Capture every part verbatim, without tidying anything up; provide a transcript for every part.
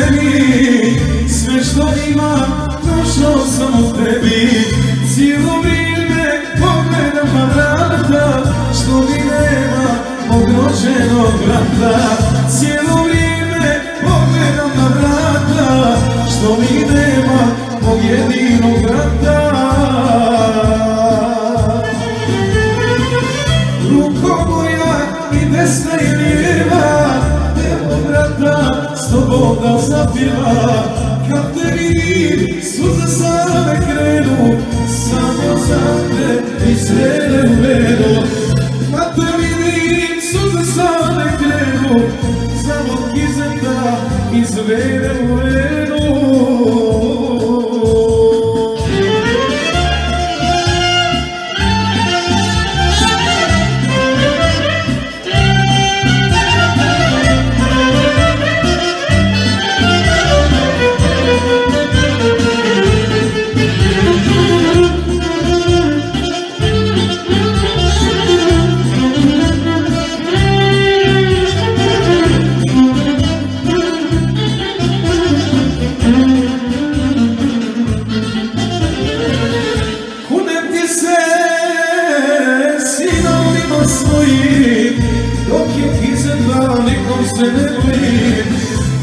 tebi, sve što imam, našao sam u tebi. Cijelo vrijeme pogledam na vrata, što mi nema ogroženog vrata. Cijelo vrijeme pogledam na vrata, što mi nema mog jedinog vrata. Ruko moja i desna i lijeva, s tobom da zapjeva. Kad te vidim, suze same krenu, samo za te i sve ne uvedu. Kad te vidim, suze same krenu, samo kizeta i sve ne uvedu.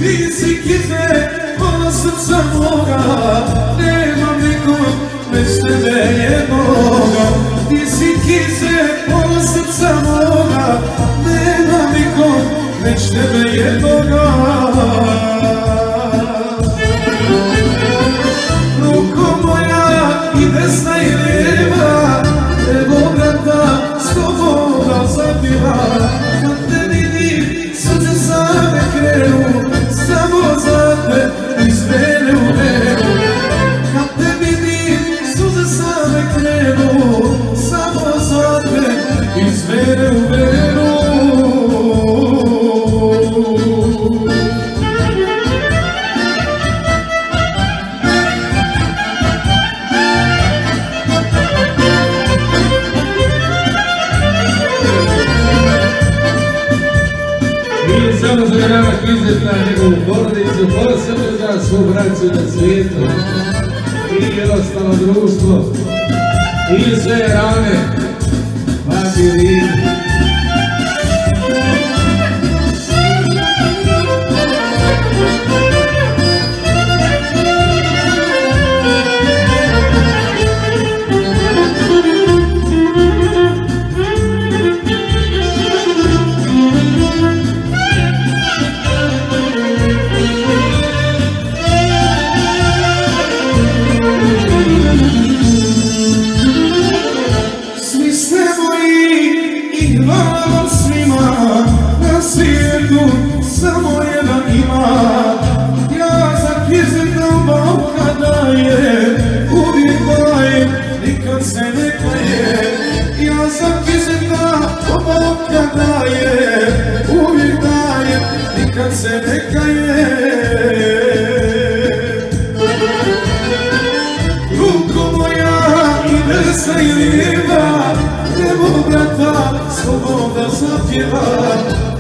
Ti si kize, pola srca moga, nemam nikog, bez tebe jednoga. Ti si kize, pola srca moga, nemam nikog, bez tebe jednoga. Ruko moja i desna i lijeva, evo vrata s tobom da zapjeva. Svu braću na svijetu i jednostavno društvo i sve rane papirine.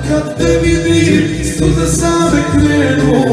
Kad te vidim, suze same krenu,